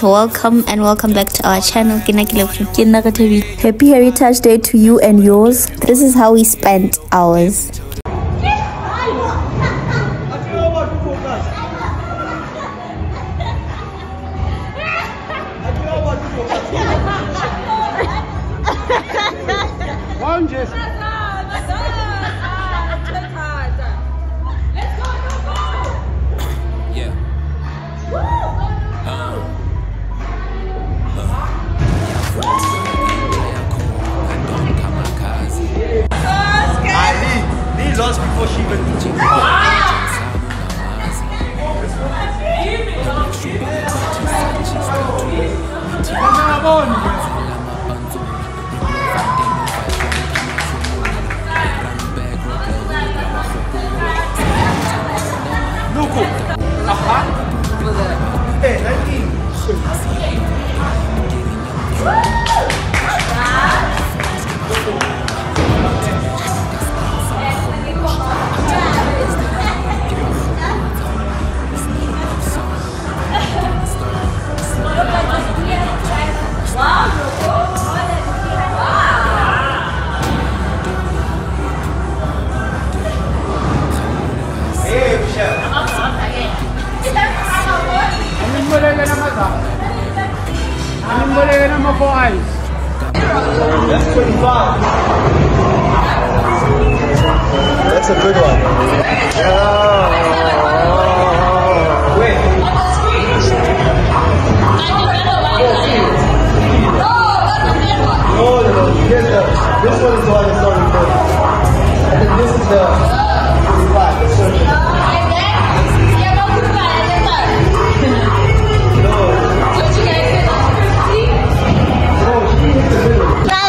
Welcome and welcome back to our channel. Happy HeriTouch Day to you and yours. This is how we spent ours. That's 25. That's a good one. Oh. Wait. Oh, no, you get the, this one is the one that's not recorded. I think this is the 25.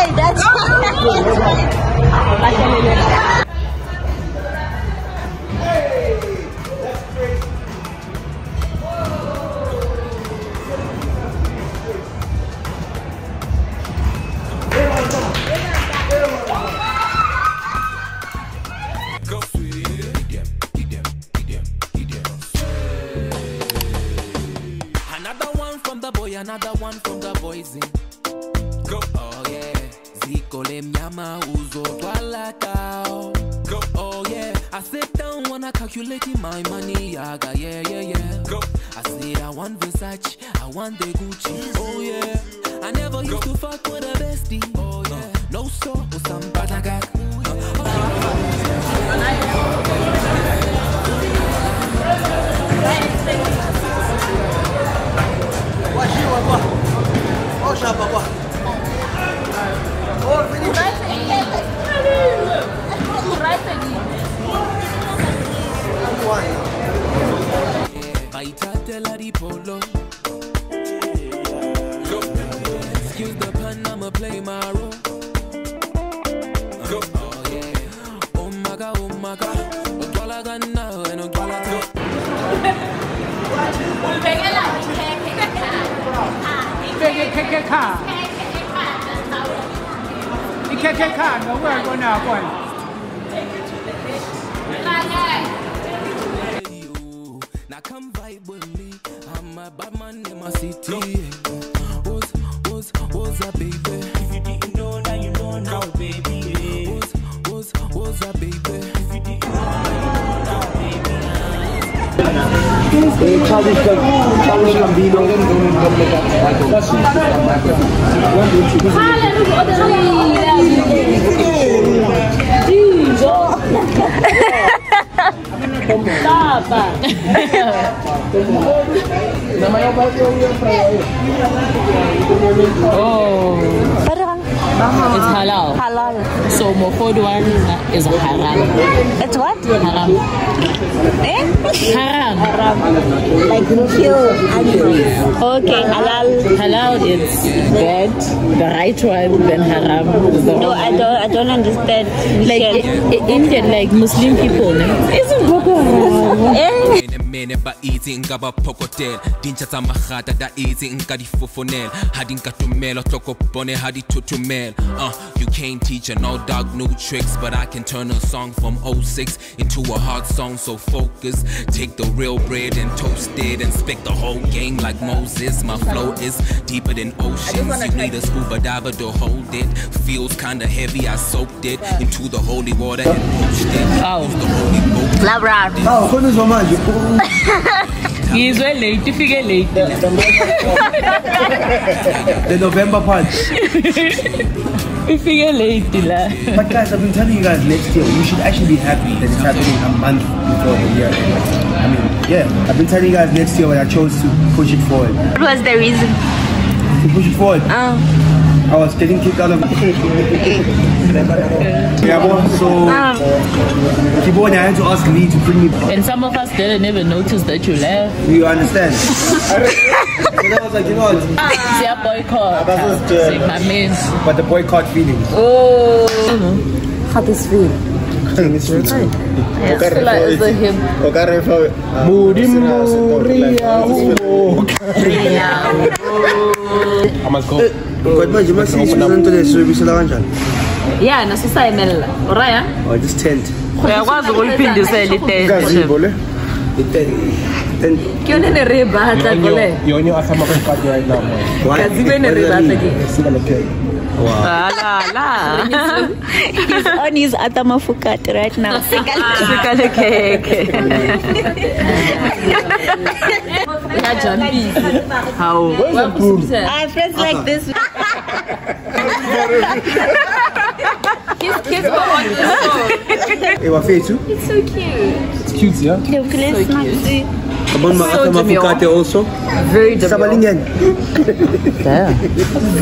That's another one from the voicing. Go, oh yeah. Zico le mnyama uzo twala tao. Go, oh yeah. I sit down when I calculate my money. Yaga, yeah, yeah, yeah. Go. I say I want Versace, I want the Gucci. Oh yeah. I never used to fuck with a bestie. Oh yeah. No so or some bataga. Excuse the pun, I'ma play my role. Oh yeah. Oh my god, oh my god. Now come vibe with me. I'm a bad man in my city. Was a baby. If you didn't know, now you know now, baby. Was a baby. If you didn't know, now you know now, baby. Oh, it's halal. Halal. So Mohod one is a haram. It's what? Haram. Eh? Haram. Haram. Like kill animals. Okay, halal. Halal is bad. The right one, then haram. No, I don't understand. Like Indian, like Muslim people. Isn't Boko Haram? mene ba easy ngaba pokotel dincha zamahata da easy ngadi fofonel hadinka tumelo toko bone hadi tutumel you can't teach an old dog new tricks, but I can turn a song from 06 into a hard song, so focus, take the real bread and toast it and spec the whole game like Moses. My flow is deeper than oceans, you need a scuba diver to hold it, feels kinda heavy, I soaked it into the holy water and poached it. He is well late if you get late. The November punch. If you get late, but guys, I've been telling you guys next year, you should actually be happy that it's happening a month before the year. I mean, yeah, I've been telling you guys next year when I chose to push it forward. What was the reason? To push it forward? I was getting kicked out of so I had to ask Lee to bring me back. And some of us didn't even notice that you left. You understand? And I was like, you know what? It's your boycott. But the boycott feeling. Oh. How does it feel? It's really good. I must go. Yeah, na susai mela. Oraya? Oh, just tent. Where was the whole pin? Just a little tent. Then you're not a rebata. You're not a rebata right now. Why? Because you're not a rebata. Wow. La la. He's on his atama fukat right now. We are jumping. How? Our friends like this. Kiss for one. It's so cute. It's cute, yeah? It's so cute. So also. Very difficult. Yeah.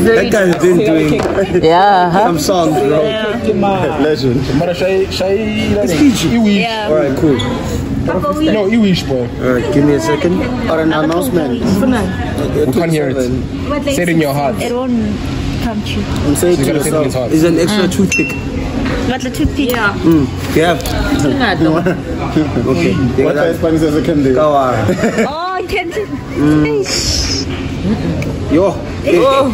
That guy has been doing some songs, bro. Yeah. Legend. It's PG. Yeah. Alright, cool. No, you wish, boy. Alright, give me a second. Or an announcement. We can't hear it. Say it in your heart. It won't come true. I'm saying to yourself. It's an extra toothpick. But the toothpick. Yeah. Yeah. Okay. What are Spanish as a candy? Oh, candy. Yo. Yo.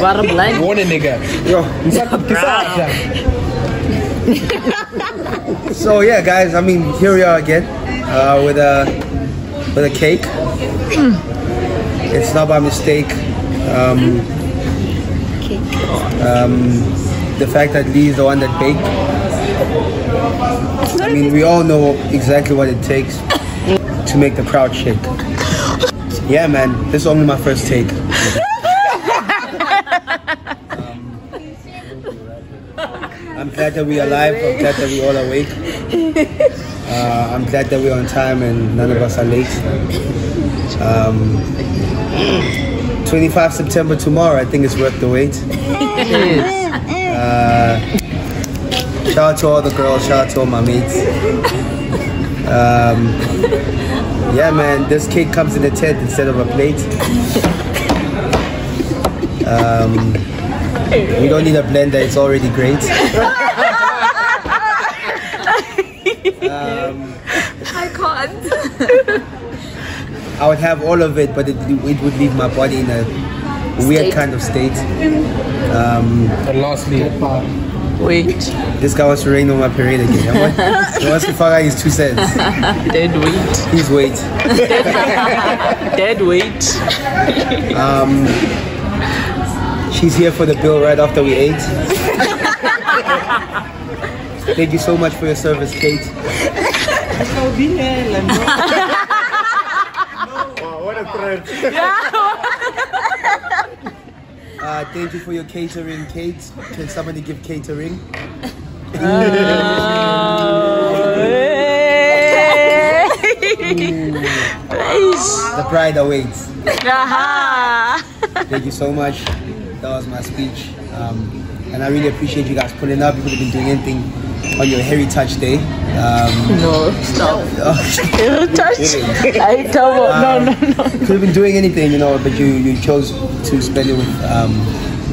What a blind. One nigga. Yo. So yeah, guys. I mean, here we are again with a cake. It's not by mistake. Cake. The fact that Lee is the one that baked. I mean, we all know exactly what it takes to make the crowd shake. Yeah, man, this is only my first take. I'm glad that we're alive. I'm glad that we're all awake. I'm glad that we're on time and none of us are late. 25 September tomorrow, I think it's worth the wait. Shout out to all the girls, shout out to all my mates. Yeah, man, this cake comes in a tent instead of a plate. We don't need a blender, it's already great. I can't. I would have all of it, but it would leave my body in a weird kind of state. And lastly, wait. This guy wants to rain on my parade again. He wants to fuck out his 2 cents. Dead weight. He's weight. Dead weight. She's here for the bill right after we ate. Thank you so much for your service, Kate. I shall be here. What a threat. Thank you for your catering, Kate. Can somebody give catering? The pride awaits. Thank you so much. That was my speech. And I really appreciate you guys pulling up. You could have been doing anything on your HeriTouch day. No, stop. HeriTouch? No. Could have been doing anything, you know, but you chose to spend it with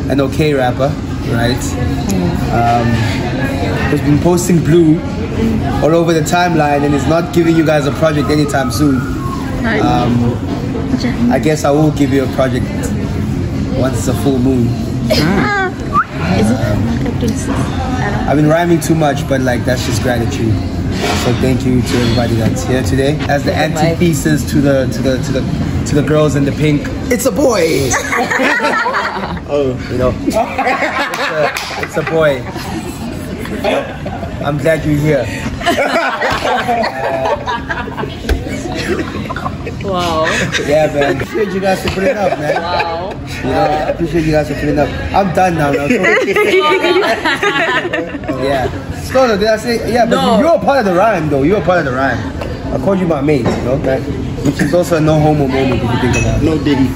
an okay rapper, right? Who's been posting blue all over the timeline, and it's not giving you guys a project anytime soon. I guess I will give you a project once it's a full moon. I've been rhyming too much, but like that's just gratitude. So thank you to everybody that's here today. As the antithesis to the girls in the pink, it's a boy. It's a boy. I'm glad you're here. Wow. Yeah, man. Appreciate you guys for putting it up, man. Wow. I appreciate you guys for putting it up. I'm done now. Yeah. No, no, did I say? Yeah, but no. You're a part of the rhyme, though. You're a part of the rhyme. I called you my mate, you know, right? Which is also a no homo moment if you think about it. No Diddy.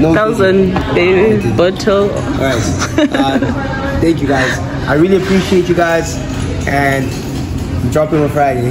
No thousand baby bottle. Alright. Thank you guys. I really appreciate you guys, and I'm dropping on Friday.